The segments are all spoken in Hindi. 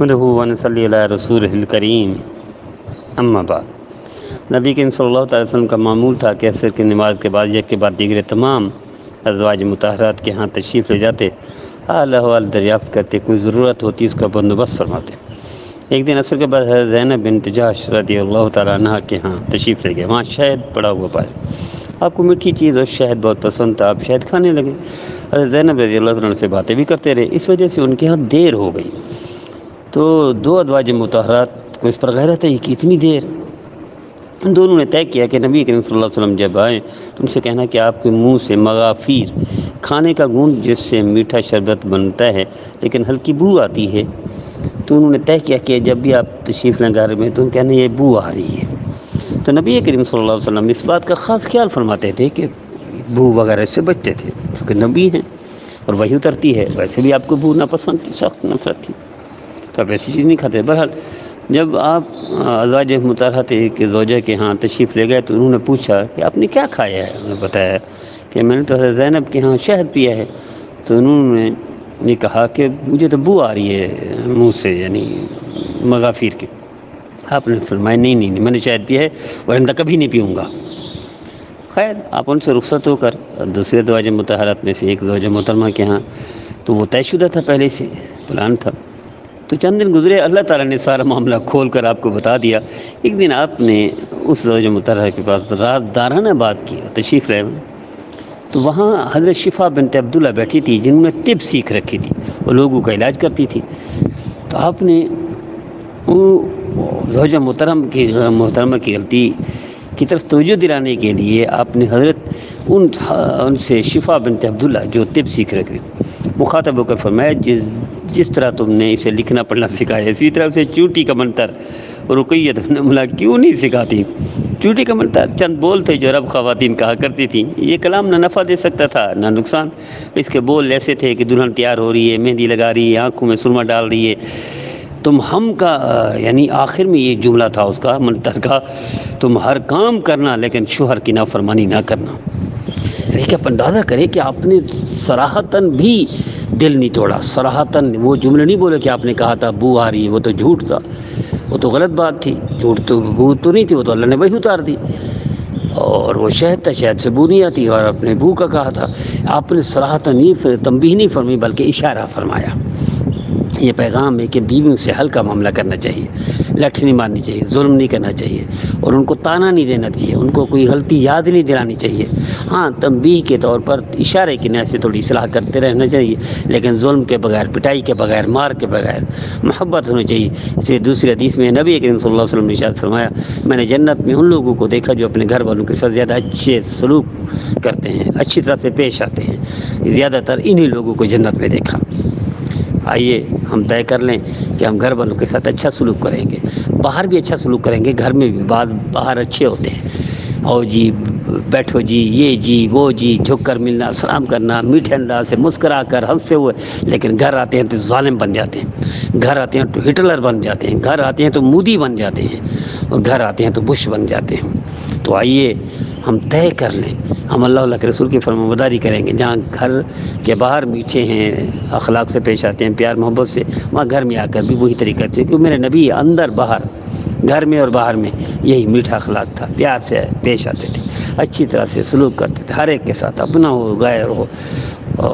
नहमदहु व नसल्ली अला रसूलिल करीम। अम्मा बाद नबी करीम सल्लल्लाहु अलैहि वसल्लम का मामूल था कि असर की नमाज के बाद एक के बाद दीगरे तमाम अज़वाज मुताहरात के यहाँ तशरीफ़ ले जाते, हाल अहवाल दरियाफ़त करते, कोई ज़रूरत होती उसका बंदोबस्त फरमाते। एक दिन असर के बाद हज़रत ज़ैनब बिन्त जहश रज़ियल्लाहु तआला अन्हा के यहाँ तशरीफ़ ले गए। वहाँ शहद पड़ा हुआ पाया। आपको मीठी चीज़ और शहद बहुत पसंद था, आप शहद खाने लगे। हज़रत ज़ैनब रज़ियल्लाहु अन्हा से बातें भी करते रहे, इस वजह से उनके यहाँ देर हो गई। तो दो अज़वाज मुताहरात को इस पर गैरत है कि इतनी देर। दोनों ने तय किया कि नबी करीम सल्लल्लाहु अलैहि वसल्लम जब आए तो उनसे कहना कि आपके मुंह से मगाफीर खाने का गूंद जिससे मीठा शरबत बनता है लेकिन हल्की बू आती है, तो उन्होंने तय किया कि जब भी आप तशरीफ़ लें घर में तो उनके कहना ये बू आ रही है। तो नबी करीम सल्लल्लाहु अलैहि वसल्लम इस बात का ख़ास ख्याल फरमाते थे कि बू वगैरह से बचते थे, चूँकि नबी हैं और वही उतरती है। वैसे भी आपको बू नापसंद थी, सख्त नफरत थी, तो आप ऐसी चीज़ नहीं खाते। बहरहाल जब आप अज़वाज मुताहरात के ज़ौजा के यहाँ तशरीफ़ ले गए तो उन्होंने पूछा कि आपने क्या खाया है। उन्होंने बताया कि मैंने तो हज़रत ज़ैनब के यहाँ शहद पिया है। तो उन्होंने ये कहा कि मुझे तो बू आ रही है मुँह से, यानी मगाफीर के। आपने फरमाया नहीं नहीं नहीं, मैंने शहद पिया है और आइंदा कभी नहीं पीऊँगा। खैर आप उनसे रुखसत होकर दूसरे अज़वाज मुताहरात में से एक ज़ौजा मोहतरमा के यहाँ, तो वो तयशुदा था, पहले से प्लान था। तो चंद दिन गुजरे, अल्लाह ताला ने सारा मामला खोल कर आपको बता दिया। एक दिन आपने उस ज़ौज मुताहरा के पास रात दाराना बात की, तशरीफ़ लाए। तो वहाँ हज़रत शिफ़ा बिन्त अब्दुल्ला बैठी थी जिन्होंने तिब सीख रखी थी और लोगों का इलाज करती थी। तो आपने वो ज़ौज मोहतरमा की गलती की तरफ तवज्जो दिलाने के लिए आपने हज़रत उनसे शिफ़ा बिन्त अब्दुल्ला जो तिब सीख रखी मुखातब होकर फरमाया, जिस तरह तुमने इसे लिखना पढ़ना सिखाया इसी तरह उसे चूटी का मंतर और रुकैयत नमला क्यों नहीं सिखाती। चूटी का मंतर चंद बोल थे जो अरब ख़वातीन कहा करती थी। ये कलाम ना नफ़ा दे सकता था ना नुकसान। इसके बोल ऐसे थे कि दुल्हन तैयार हो रही है, मेहंदी लगा रही है, आँखों में सुरमा डाल रही है। तुम हम का यानी आखिर में ये जुमला था उसका मंतर का, तुम हर काम करना लेकिन शोहर की नाफरमानी ना करना। लेकिन आप अंदाज़ा करें कि आपने सराहतन भी दिल नहीं तोड़ा, सराहतन वो जुमले नहीं बोले कि आपने कहा था बू आ रही है, वो तो झूठ था, वो तो गलत बात थी। झूठ तो बू तो नहीं थी, वो तो अल्लाह ने वही उतार दी, और वो शहद था, शहद से बू नहीं आती, और आपने बू का कहा था। आपने सराहतन नहीं तंबीह नहीं फरमाई बल्कि इशारा फरमाया। ये पैगाम है कि बीवियों से हल्का मामला करना चाहिए, लाठी नहीं मारनी चाहिए, जुल्म नहीं करना चाहिए, और उनको ताना नहीं देना चाहिए, उनको कोई गलती याद नहीं दिलानी चाहिए। हाँ तंबीह के तौर पर इशारे की नह से थोड़ी इसलाह करते रहना चाहिए, लेकिन जुल्म के बगैर, पिटाई के बगैर, मार के बगैर मोहब्बत होनी चाहिए। इसलिए दूसरी हदीस में नबी करीम सल्लल्लाहु अलैहि वसल्लम ने इरशाद फरमाया, मैंने जन्नत में उन लोगों को देखा जो अपने घर वालों के साथ ज़्यादा अच्छे सलूक करते हैं, अच्छी तरह से पेश आते हैं। ज़्यादातर इन्हीं लोगों को जन्नत में देखा। आइए हम तय कर लें कि हम घर वालों के साथ अच्छा सलूक करेंगे, बाहर भी अच्छा सलूक करेंगे, घर में भी। बाहर अच्छे होते हैं, आओ जी, बैठो जी, ये जी, वो जी, झुक कर मिलना, सलाम करना, मीठे अंदाज से मुस्करा कर हंसते हुए। लेकिन घर आते हैं तो जालिम बन जाते हैं, घर आते हैं तो हिटलर बन जाते हैं, घर आते हैं तो मोदी बन जाते हैं, और घर आते हैं तो बुश बन जाते हैं। तो आइए हम तय कर लें, हम अल्लाह के रसूल की फरमाबरदारी करेंगे। जहाँ घर के बाहर मीठे हैं, अखलाक से पेश आते हैं, प्यार मोहब्बत से, वहाँ घर में आकर भी वही तरीका है। क्योंकि मेरे नबी अंदर बाहर, घर में और बाहर में यही मीठा अखलाक था, प्यार से पेश आते थे, अच्छी तरह से सलूक करते थे हर एक के साथ, अपना हो गैर हो,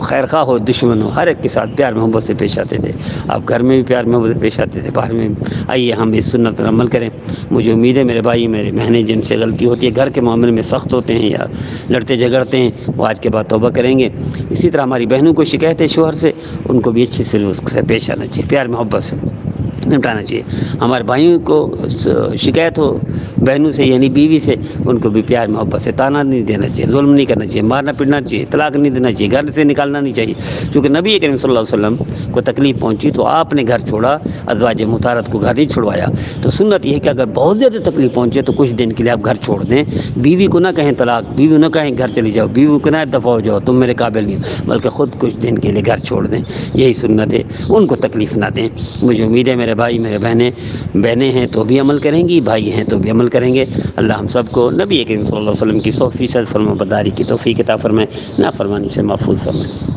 खैर खा हो दुश्मन हो, हर एक के साथ प्यार मोहब्बत से पेश आते थे। आप घर में भी प्यार मोहब्बत से पेश आते थे, बाहर में। आइए हम इस सुन्नत पर अमल करें। मुझे उम्मीद है मेरे भाई मेरे बहनें जिनसे गलती होती है, घर के मामले में सख्त होते हैं या लड़ते झगड़ते हैं, वो आज के बाद तौबा करेंगे। इसी तरह हमारी बहनों को शिकायत है शोहर से, उनको भी अच्छी सलूक से पेश आना चाहिए, प्यार मोहब्बत से निपटाना चाहिए। हमारे भाइयों को शिकायत हो बहनों से यानी बीवी से, उनको भी प्यार मोहब्बत से, ताना नहीं देना चाहिए, जुल्म नहीं करना चाहिए, मारना पीटना चाहिए, तलाक नहीं देना चाहिए, घर से निकालना नहीं चाहिए। क्योंकि नबी करीम सल्लल्लाहु अलैहि वसल्लम को तकलीफ़ पहुंची तो आपने घर छोड़ा, अज़वाज मुताहरात को घर नहीं छुड़वाया। तो सुन्नत यह है कि अगर बहुत ज़्यादा तकलीफ़ पहुँचे तो कुछ दिन के लिए आप घर छोड़ दें। बीवी को ना कहें तलाक, बीवी ना कहें घर चली जाओ, बीवी को ना दफ़ा हो जाओ तुम मेरे काबिल नहीं, बल्कि ख़ुद कुछ दिन के लिए घर छोड़ दें। यही सुन्नत है, उनको तकलीफ़ ना दें। मुझे उम्मीद है मेरे भाई मेरे बहनें हैं तो भी अमल करेंगी, भाई हैं तो भी अमल करेंगे। अल्लाह हम सबको नबी करीम सल्लल्लाहु अलैहि वसल्लम की 100% फरमाबरदारी की तौफीक अता फरमाए, नाफरमानी से महफूज फरमाए।